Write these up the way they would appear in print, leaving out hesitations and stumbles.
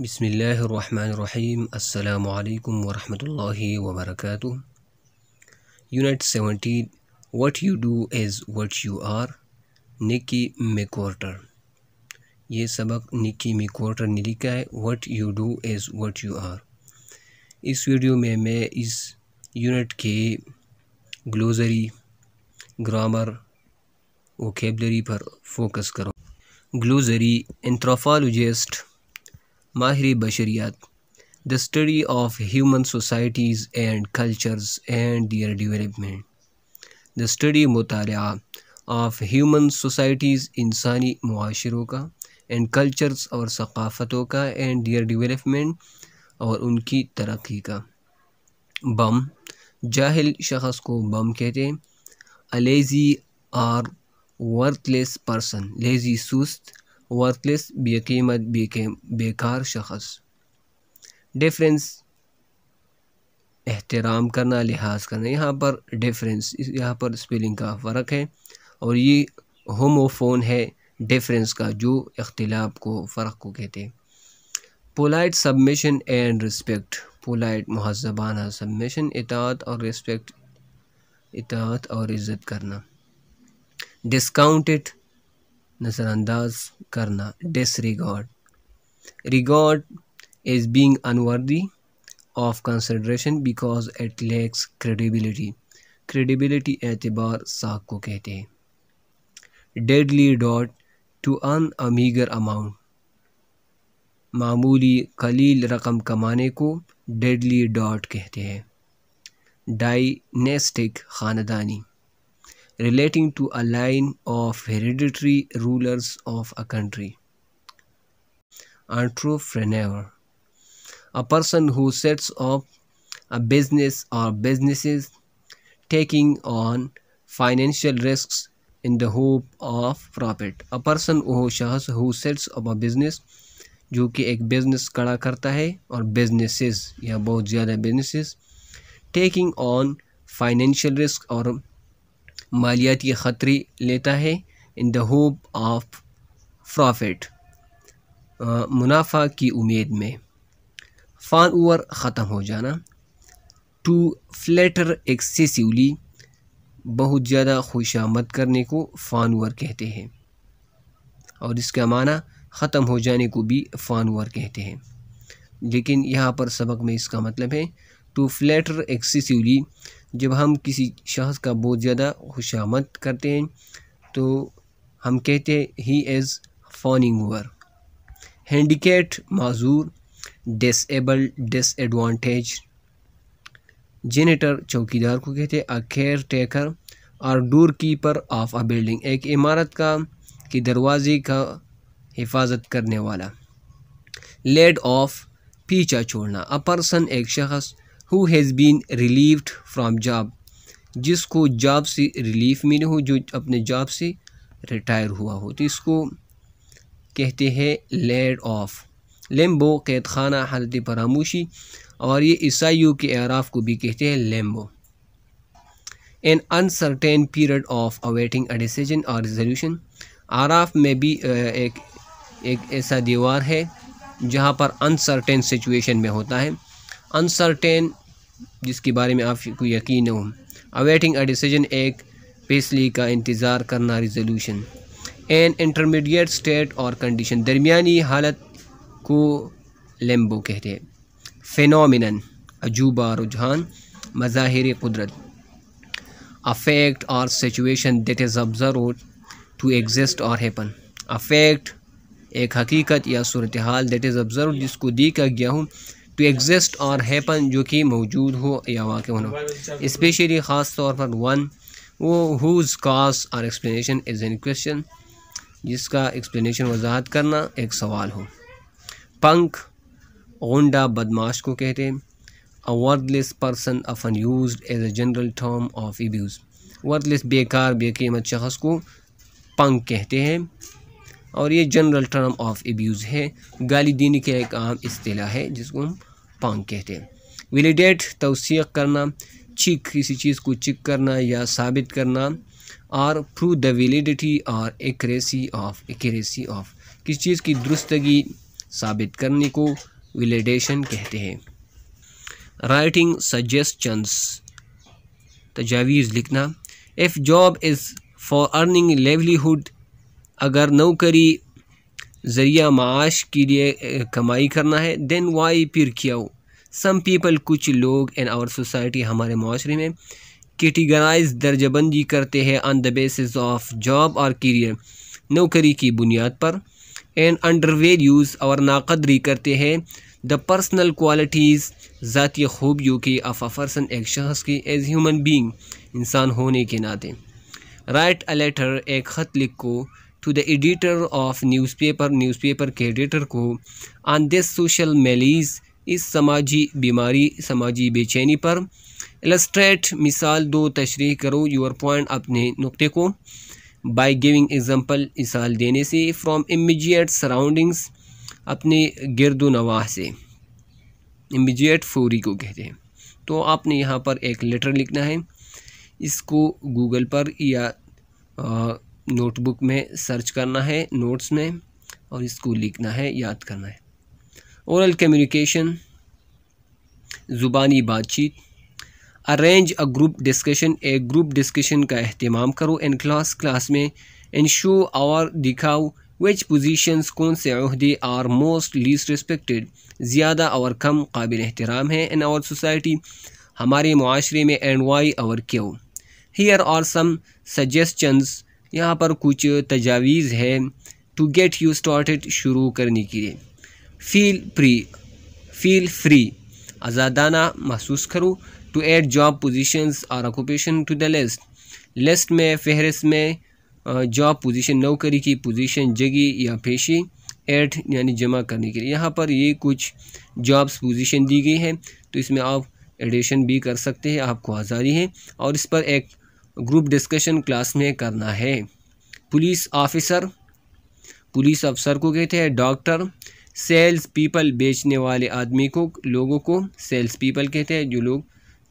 बिस्मिल्लाहिर्रहमानिर्रहीम अस्सलामु अलैकुम वरहमतुल्लाहि वबरकातुह। Unit 17 what you do is what you are, Nikki McWhirter. ये सबक निकी मैकव्हर्टर ने लिखा है। What you do is what you are. इस वीडियो में मैं इस यूनिट के ग्लोसरी, ग्रामर, वोकैबुलरी पर फोकस करूँ। ग्लोसरी: एंथ्रोपोलॉजिस्ट, माहिर बशरियात, the study of human societies and cultures and their development. The study मुताला ऑफ ह्यूमन सोसाइटीज़, इंसानी मुआशरों का, एंड कल्चर्स और सकाफ़तों का, एंड देयर डेवलपमेंट और उनकी तरक्की का। बम: जाहिल शख्स को बम कहते हैं। अलेज़ी और वर्थलेस पर्सन, लेज़ी सुस्त, वर्थलेस बेकीमत बेकार शख्स। डिफरेंस: एहतराम करना, लिहाज करना। यहाँ पर डिफरेंस, यहाँ पर स्पेलिंग का फ़र्क है और ये होमोफोन है डिफरेंस का, जो इख्तिलाफ को, फ़र्क को कहते हैं। Polite submission and respect, polite महज़बाना सबमिशन, इताअत और रिस्पेक्ट, इताअत और इज़्ज़त करना। डिस्काउंटेड नज़रअंदाज करना, disregard. Regard is being unworthy of consideration because it lacks credibility, credibility एतबार साख को कहते हैं। Deadly dot, to earn a meagre amount, मामूली कलील रकम कमाने को डेडली डॉट कहते हैं। डायनेस्टिक ख़ानदानी, relating to a line of hereditary rulers of a country। Entrepreneur, a person who sets up a business or businesses, taking on financial risks in the hope of profit। A person, वो शख्स, who sets up a business, जो कि एक business खड़ा करता है, और businesses या बहुत ज़्यादा businesses, taking on financial risk और मालियाती ख़तरे लेता है, in the hope of profit, मुनाफा की उम्मीद में। फान ओवर, ख़त्म हो जाना। टू फ्लेटर एक्सेसिवली, बहुत ज़्यादा खुशामद करने को फान ओवर कहते हैं, और इसका माना ख़त्म हो जाने को भी फान ओवर कहते हैं, लेकिन यहाँ पर सबक में इसका मतलब है टू फ्लेटर एक्सेसिवली। जब हम किसी शख्स का बहुत ज़्यादा खुशामद करते हैं तो हम कहते हैं he is fawning over. Handicapped माजूर, डिसेबल्ड, डिसएडवांटेज। जेनेटर, चौकीदार को कहते हैं। अ केयर टेकर और door keeper of a building, एक इमारत का के दरवाजे का हिफाजत करने वाला। लेड ऑफ, पीछा छोड़ना। अ पर्सन, एक शख्स, who has been relieved from job, जिसको जॉब से रिलीफ मिले हो, जो अपने जॉब से रिटायर हुआ हो, तो इसको कहते हैं लेड ऑफ। लेम्बो, कैद खाना, हालत फरामोशी, और ये ईसाइयों के आराफ को भी कहते हैं limbo. An uncertain period of awaiting a decision और रिजोल्यूशन, आराफ में भी एक ऐसा दीवार है जहाँ पर अनसर्टेन सिचुएशन में होता है। अनसर्टेन जिसके बारे में आपको यकीन न हो। अवेटिंग अ डिसीजन, एक फैसले का इंतज़ार करना, रिजोल्यूशन। एन इंटरमीडिएट स्टेट और कंडीशन, दरमियानी हालत को लेम्बो कहते हैं। फिनोमिनन, अजूबा, रुझान, मज़ाहिर कुदरत। अफेक्ट और situation that is observed to exist और हैपन। अफेक्ट, एक हकीकत या सूरत हाल दैट इज़ ऑब्जर्व्ड, जिसको देखा गया हो, टू एग्जिस्ट और हैपन, जो कि मौजूद हो या वाक़ होना। स्पेशली, ख़ास तौर पर। वन, वो हुज़ काज और एक्सप्लेनेशन इज़ इन क्वेश्चन, जिसका एक्सप्लेनेशन, वजाहत करना, एक सवाल हो। पंख, गुंडा, बदमाश को कहते हैं। A worthless person, often used as a general term of abuse, worthless बेकार बेकीमत शख्स को पंख कहते हैं, और ये जनरल टर्म ऑफ एब्यूज़ है, गाली देने के एक आम इस्तिलाह है, जिसको हम पंग कहते हैं। वैलिडेट, तौसीक़ करना, चेक, किसी चीज़ को चेक करना या साबित करना, और प्रूव द वैलिडिटी और एक्यूरेसी ऑफ, किसी चीज़ की दुरुस्तगी साबित करने को वैलिडेशन कहते हैं। राइटिंग सजेशंस, तजावीज़ लिखना। If job is for earning livelihood, अगर नौकरी ज़रिया माश के लिए कमाई करना है, देन वाई फिर किया हो। सम पीपल, कुछ लोग, इन आवर सोसाइटी, हमारे माशरे में, कैटेगराइज दर्जबंदी करते हैं on the basis of job और करियर, नौकरी की बुनियाद पर। एंड अंडरवैल्यूज, और नाकदरी करते हैं द पर्सनल क्वालिटीज़, ज़ाती खूबियों की, ऑफ अ पर्सन, एक शख्स की, एज ह्यूमन बीइंग, इंसान होने के नाते। राइट अ लेटर, एक ख़त लिखो, to the editor of newspaper, newspaper के एडिटर को, ऑन दिस सोशल मेलीज़, इस समाजी बीमारी, समाजी बेचैनी पर। इलस्ट्रेट, मिसाल दो, तशरीह करो, योर पॉइंट, अपने नुक्ते को, बाई गिविंग एग्जाम्पल, मिसाल देने से, फ्राम इमीडिएट सराउंडिंग्स, अपने गिरदो नवाह से, इमीडिएट फौरी को कहते हैं। तो आपने यहाँ पर एक लेटर लिखना है, इसको गूगल पर या नोटबुक में सर्च करना है, नोट्स में, और इसको लिखना है, याद करना है। ओरल कम्युनिकेशन, ज़ुबानी बातचीत। अरेंज अ ग्रुप डिस्कशन, एक ग्रुप डिस्कशन का अहतमाम करो। इन क्लास, क्लास में। इन शो, और दिखाओ। विच पोजीशंस, कौन से अहदे, आर मोस्ट, लीस्ट रिस्पेक्टेड, ज़्यादा और कम काबिल एहतराम है इन आवर सोसाइटी, हमारे माशरे में। एंड वाई, और क्यों। हियर आर सम सजेशंस, यहाँ पर कुछ तजावीज़ है टू गेट यू स्टार्टेड, शुरू करने के लिए। फील फ्री, आज़ादाना महसूस करो। टू ऐड जॉब पोजीशंस और occupation to the list, list में, फहरिस्त में, जॉब पोजीशन, नौकरी की पोजीशन, जगह या पेशे। ऐड यानी जमा करने के लिए। यहाँ पर ये कुछ जॉब्स पोजीशन दी गई है, तो इसमें आप एडिशन भी कर सकते हैं, आपको आज़ादी है, और इस पर एक ग्रुप डिस्कशन क्लास में करना है। पुलिस ऑफिसर, पुलिस अफसर को कहते हैं। डॉक्टर, सेल्स पीपल, बेचने वाले आदमी को, लोगों को सेल्स पीपल कहते हैं, जो लोग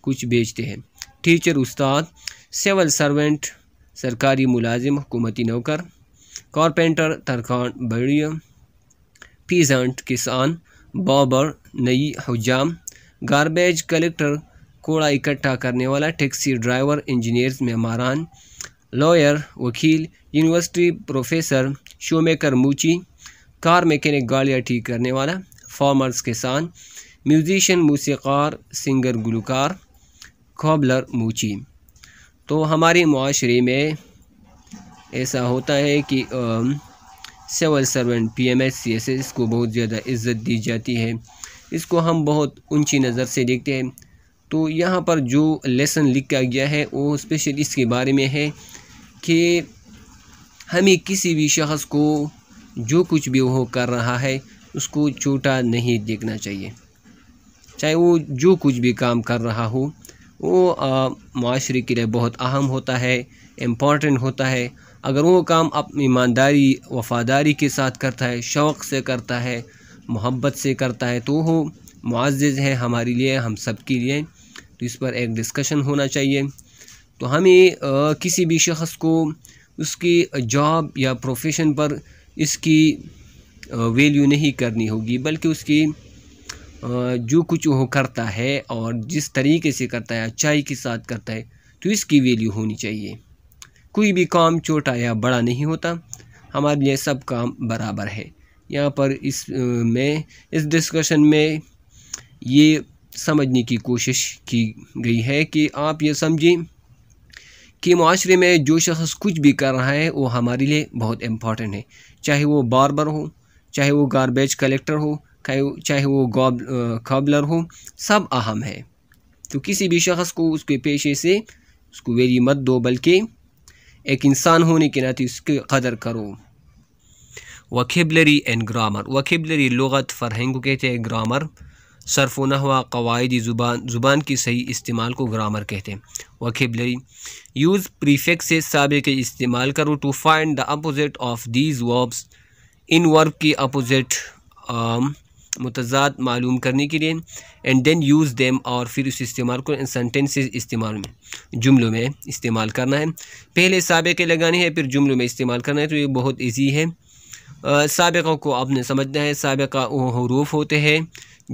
कुछ बेचते हैं। टीचर, उस्ताद। सिविल सर्वेंट, सरकारी मुलाजिम, हुकूमती नौकर। कारपेंटर, तरखान, बढ़िया। पीजेंट, किसान। बॉबर, नई। हुजाम, गारबेज कलेक्टर, कूड़ा इकट्ठा करने वाला। टैक्सी ड्राइवर, इंजीनियर्स, मेहमान। लॉयर, वकील। यूनिवर्सिटी प्रोफेसर, शोमेकर, मूची। कार मैकेनिक, गाड़ियाँ ठीक करने वाला। फार्मर्स, किसान। म्यूजिशियन, मूसीकार, सिंगर, गुलकार। कॉबलर, मूची। तो हमारे माशरे में ऐसा होता है कि सिविल सर्वेंट, PMS, CSS, इसको बहुत ज़्यादा इज्जत दी जाती है, इसको हम बहुत ऊंची नज़र से देखते हैं। तो यहाँ पर जो लेसन लिखा गया है वो स्पेशल इसके बारे में है कि हमें किसी भी शख्स को जो कुछ भी वो कर रहा है उसको छोटा नहीं देखना चाहिए, चाहे वो जो कुछ भी काम कर रहा हो, वो माशरे के लिए बहुत अहम होता है, इम्पॉर्टेंट होता है। अगर वो काम अपनी ईमानदारी, वफादारी के साथ करता है, शौक़ से करता है, मोहब्बत से करता है, तो वो मुआज़्ज़ है हमारे लिए, हम सब के लिए। तो इस पर एक डिस्कशन होना चाहिए। तो हमें किसी भी शख्स को उसकी जॉब या प्रोफेशन पर इसकी वैल्यू नहीं करनी होगी, बल्कि उसकी जो कुछ वो करता है और जिस तरीके से करता है, अच्छाई के साथ करता है, तो इसकी वैल्यू होनी चाहिए। कोई भी काम छोटा या बड़ा नहीं होता, हमारे लिए सब काम बराबर है। यहाँ पर इस डिस्कशन में ये समझने की कोशिश की गई है कि आप ये समझें कि माशरे में जो शख्स कुछ भी कर रहा है वो हमारे लिए बहुत इम्पॉर्टेंट है, चाहे वो बार्बर हो, चाहे वो गारबेज कलेक्टर हो, चाहे वो कॉबलर हो, सब अहम है। तो किसी भी शख्स को उसके पेशे से उसको वैल्यू मत दो, बल्कि एक इंसान होने के नाते उसकी कदर करो। वोकैबुलरी एंड ग्रामर, वोकैबुलरी लुगत, फरहंग को कहते हैं। ग्रामर, सर्फ़ नहवा, कवायदी ज़ुबान, ज़ुबान की सही इस्तेमाल को ग्रामर कहते हैं। वोकैबुलरी। यूज़ प्रीफिक्सेस, साबिक़ के इस्तेमाल करो, to find the opposite of these verbs, इन वर्ब की अपोजिट मुतज़ाद मालूम करने के लिए। एंड देन यूज़ देम, और फिर उस इस्तेमाल को सेंटेंसेस इस्तेमाल में, जुमलों में इस्तेमाल करना है। पहले साबिक़ लगाने हैं, फिर जुमलों में इस्तेमाल करना है। तो ये बहुत ईजी है। साबिक़ा को आपने समझना है। साबिक़ा वो हरूफ होते हैं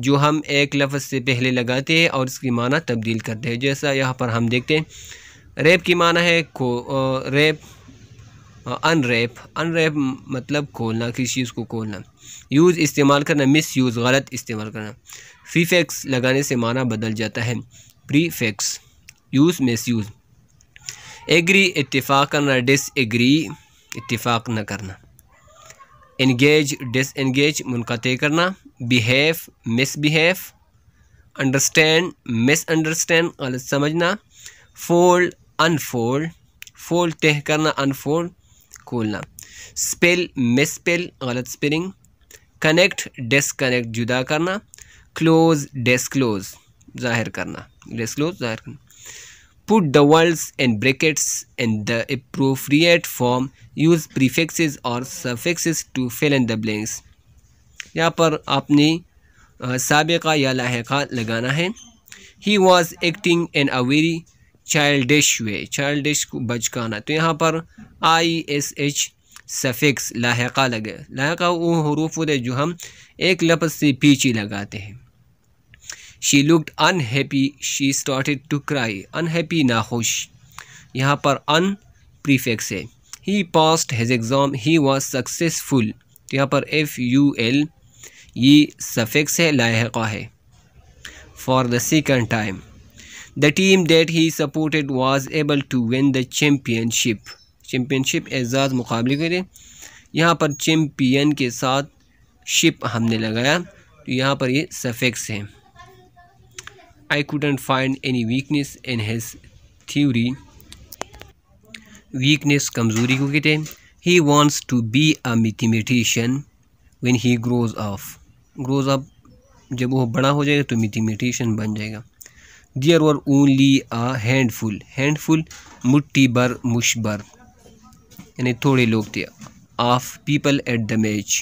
जो हम एक लफ्ज़ से पहले लगाते हैं और इसकी माना तब्दील करते हैं। जैसा यहाँ पर हम देखते हैं रेप की माना है रेप, अनरेप मतलब खोलना, किसी चीज़ को खोलना। यूज़ इस्तेमाल करना, मिस यूज़ गलत इस्तेमाल करना। प्रीफिक्स लगाने से माना बदल जाता है, prefix use misuse. Agree इत्तिफाक करना, डिसएग्री इत्तिफाक न करना। इंगेज डिसएंगेज मुनक़ते करना। Behave misbehave. अंडरस्टैंड मिसअंडरस्टैंड गलत समझना। फोल्ड अनफोल्ड, फोल्ड तह करना, अनफोल्ड खोलना। स्पेल मिसस्पेल गलत स्पेलिंग। कनेक्ट डिसकनेक्ट जुदा करना। क्लोज डिसक्लोज जाहिर करना, डिसक्लोज जाहिर करना। Put the words in brackets in the appropriate form. Use prefixes और suffixes to fill in the blanks. यहाँ पर आपने साबिक़ा या लाहिक़ा लगाना है। He was acting in a very childish way, childish को बचकाना। तो यहाँ पर ISH सफिक्स लाहिक़ा लगे। लाहिक़ा वो हुरूफ होते हैं जो हम एक लफ्ज़ से पीछे लगाते हैं। She looked unhappy, she started to cry. Unhappy नाखुश, यहाँ पर अन प्रीफिक्स है। He passed his exam, he was successful. तो यहाँ पर FUL ये सफिक्स है, लाहिक़ा है। For the second time. The team that he supported was able to win the championship. Championship एजाज़ मुकाबले के लिए, यहाँ पर चैम्पियन के साथ शिप हमने लगाया, तो यहाँ पर ये सफिक्स है। I couldn't find any weakness in his theory. Weakness कमज़ोरी को कहते हैं। He wants to be a mathematician when he grows up. Grows up जब वो बड़ा हो जाएगा तो mathematician बन जाएगा। There were only a handful. Handful मुट्ठी भर मुश भर यानी थोड़े लोग थे। Of people at the match.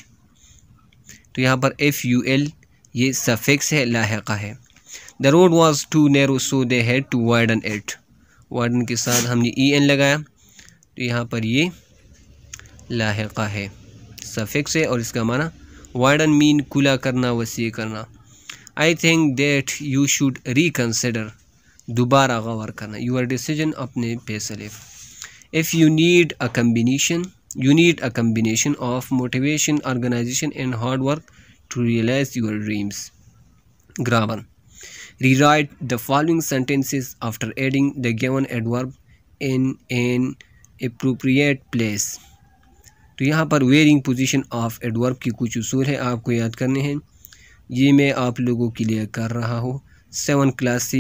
तो यहाँ पर FUL ये सफिक्स है, लाहिक़ा है। The road was too narrow so they had to widen it. Widen के साथ हमने EN लगाया, तो यहाँ पर ये लाहिक़ा है, सफिक्स है और इसका माना वाइडन मीन खुला करना, वसी करना। I think that you should reconsider दोबारा गौर करना, यूर डिसीजन अपने फैसले। If you need a combination, you need a combination of motivation, organisation and hard work to realise your dreams. Grammar. Rewrite the following sentences after adding the given adverb in an appropriate place. तो यहाँ पर varying position of adverb की कुछ उसूल है, आपको याद करने हैं। ये मैं आप लोगों के लिए कर रहा हूँ। 7 क्लास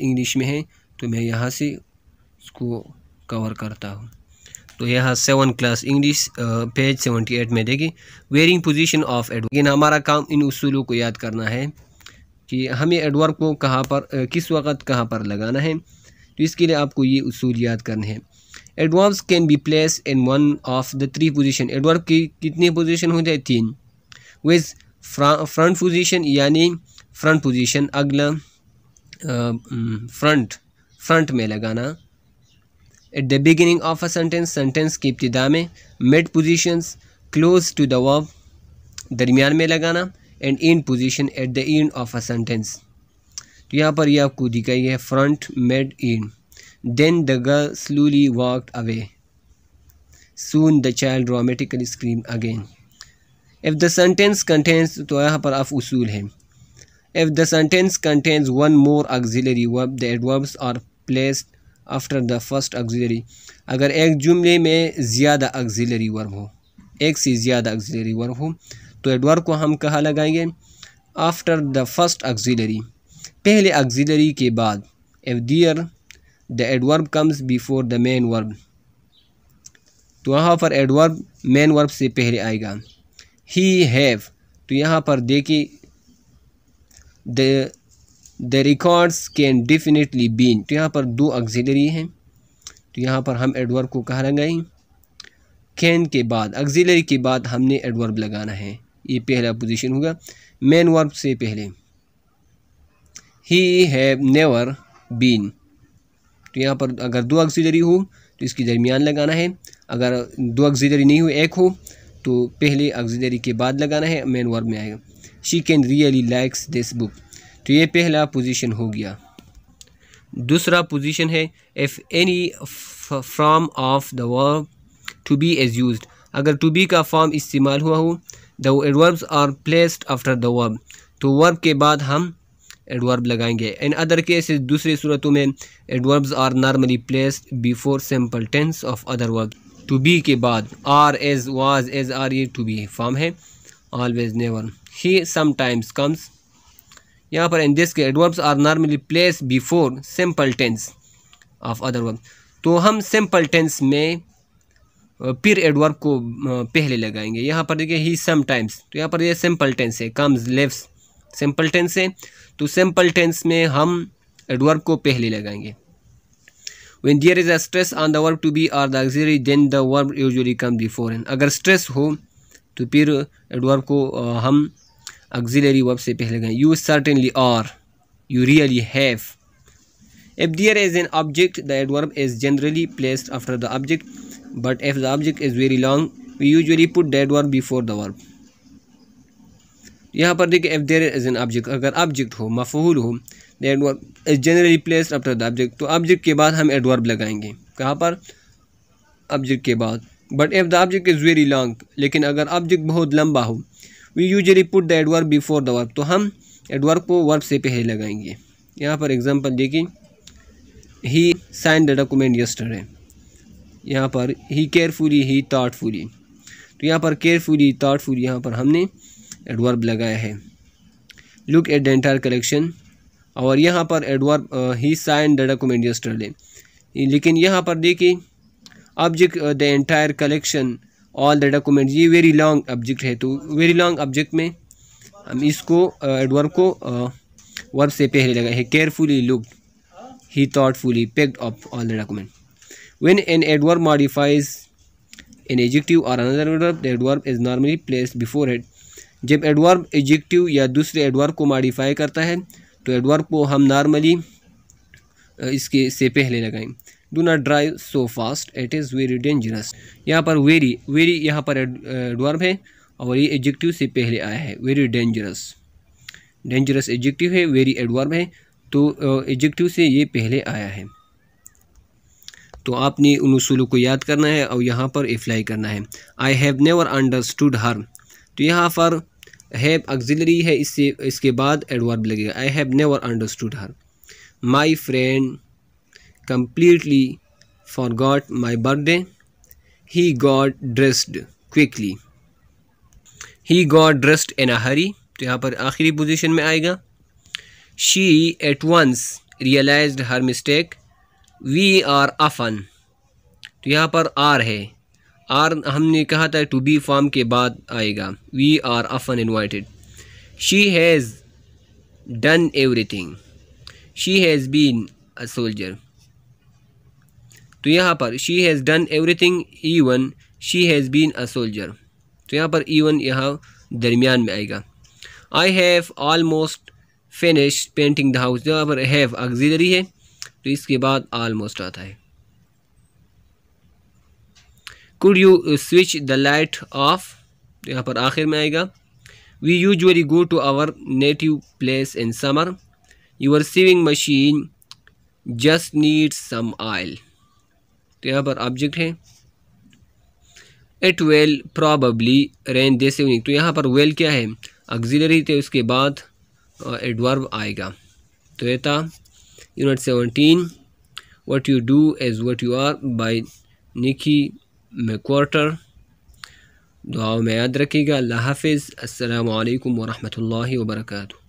इंग्लिश में है, तो मैं यहाँ से इसको कवर करता हूँ। तो यहाँ 7 क्लास इंग्लिश पेज 78 में देखिए varying position of adverb। लेकिन हमारा काम इन उसूलों को याद करना है कि हमें एडवर्ब को कहाँ पर, किस वक्त कहाँ पर लगाना है। तो इसके लिए आपको ये उसूल याद करने हैं। Adverbs can be place in one of the 3 position. Adverb की कितनी पोजीशन होती है? 3। विद फ्रंट पोजीशन यानी फ्रंट पोजीशन अगला फ्रंट में लगाना। At the beginning of a sentence, sentence की इब्तिदा में। Mid positions close to the verb, दरमियान में लगाना। End in position at the end of a sentence. तो यहाँ पर यह आपको दिखाई है, front mid in. Then the girl slowly walked away, soon the child dramatically scream again. If the sentence contains, तो यहाँ पर आप उसूल है। If the sentence contains one more auxiliary verb, the adverbs are placed after the first auxiliary. अगर एक जुमले में ज़्यादा ऑक्सिलरी वर्ब हो, एक से ज़्यादा ऑक्सिलरी वर्ब हो, तो एडवर्ब को हम कहाँ लगाएंगे? आफ्टर द फर्स्ट ऑक्सिलरी, पहले ऑक्सिलरी के बाद। If there the adverb comes before the main verb, तो वहाँ पर एडवर्ब मेन वर्ब से पहले आएगा। ही हैव, तो यहाँ पर देखिए the records can definitely been. तो यहाँ पर 2 ऑक्सिलरी हैं, तो यहाँ पर हम एडवर्ब को कहाँ लगाएं? कैन के बाद, ऑक्सिलरी के बाद हमने एडवर्ब लगाना है। ये पहला पोजीशन होगा मेन वर्ब से पहले। ही हैव नेवर बीन, तो यहाँ पर अगर 2 ऑक्सिलरी हो तो इसके दरमियान लगाना है। अगर 2 ऑक्सिलरी नहीं हो, एक हो, तो पहले ऑक्सिलरी के बाद लगाना है, मेन वर्ब में आएगा। She can really likes this book. तो ये पहला पोजीशन हो गया। दूसरा पोजीशन है if any form of the verb to be is used. अगर टू बी का फॉर्म इस्तेमाल हुआ हो, the adverbs are placed after the verb, तो वर्ब के बाद हम एडवर्ब लगाएंगे। इन अदर केसेस, दूसरी सूरतों में adverbs are normally placed before simple tense of other verb. To be के बाद are, is, was, is are, ये टू बी फॉर्म है। Always, never, he, sometimes, comes. यहाँ पर इन दिस के adverbs are normally place before simple tense of other verb, तो हम simple tense में फिर एडवर्ब को पहले लगाएंगे। यहाँ पर देखिए ही समटाइम्स, तो यहाँ पर ये सिंपल टेंस है। कम्स, लिव्स, सिंपल टेंस है, तो सिंपल टेंस में हम एडवर्ब को पहले लगाएंगे। When there is a stress on the verb to be are the auxiliary, then the verb usually come before an. अगर स्ट्रेस हो तो फिर एडवर्ब को हम ऑक्सिलरी वर्ब से पहले लगाएंगे। You certainly are, you really have. If there is an object, the adverb is generally placed after the object, but if the object is very long, we usually put the adverb before the verb. यहाँ पर देखिए if there is an object, अगर object हो, मफूल हो, the adverb is generally placed after the object, तो object के बाद हम एडवर्ब लगाएंगे। कहाँ पर? ऑब्जेक्ट के बाद। But if the object is very long, लेकिन अगर ऑब्जेक्ट बहुत लंबा हो, we usually put the adverb before the verb, तो हम एडवर्ब को वर्ब से पहले लगाएंगे। यहाँ पर एग्जांपल देखिए, he sign the document yesterday. यहाँ पर ही केयरफुली, ही थॉटफुली, तो यहाँ पर केयरफुली, थॉटफुली, यहाँ पर हमने एडवर्ब लगाया है। Look at the entire collection, और यहाँ पर adverb he sign the document yesterday, लेकिन यहाँ पर देखिए object the entire collection, all the document, ये वेरी लॉन्ग ऑब्जेक्ट है, तो वेरी लॉन्ग ऑब्जेक्ट में हम इसको एडवर्ब को वर्ब से पहले लगाए हैं। Carefully look, he thoughtfully packed up all the document. When an adverb modifies an adjective or another adverb, the adverb is normally placed before it. जब एडवर्ब एडजेक्टिव या दूसरे एडवर्ब को मॉडिफाई करता है, तो एडवर्ब को हम नॉर्मली इसके से पहले लगाएं। Do not drive so fast, it is very dangerous। यहाँ पर very, very यहाँ पर एडवर्ब है और ये एडजेक्टिव से पहले आया है। very dangerous, dangerous एडजेक्टिव है, very एडवर्ब है, तो एडजेक्टिव से ये पहले आया है। तो आपने उन उसूलों को याद करना है और यहाँ पर अप्लाई करना है। I have never understood her, तो यहाँ पर हैव ऑक्सिलरी है, इससे इसके बाद एडवर्ब लगेगा। I have never understood her. My friend completely forgot my birthday, he got dressed quickly, he got dressed in a hurry, तो यहाँ पर आखिरी पोजीशन में आएगा। she at once realized her mistake, we are often, तो यहाँ पर are है, are हमने कहा था to be form के बाद आएगा। we are often invited, she has done everything, she has been a soldier, तो यहाँ पर she has done everything even she has been a soldier, तो यहाँ पर इवन यहाँ दरमियान में आएगा। I have almost finish painting the house, यहाँ पर हैव ऑक्सिलरी है, तो इसके बाद आलमोस्ट आता है। Could you switch the light off, तो यहाँ पर आखिर में आएगा। We usually go to our native place in summer, your sewing machine just needs some oil, तो यहाँ पर ऑब्जेक्ट है। It will probably rain this evening, तो यहाँ पर वेल क्या है, ऑक्सिलरी, तो उसके बाद एडवर्ब आएगा। तो ये था unit 17 what you do is what you are by Nikki मैक्वार्टर। दुआओं में याद रखिएगा। अल्लाह हाफिज़। अस्सलाम वालेकुम वरहमतुल्लाहि वबरकातुहू।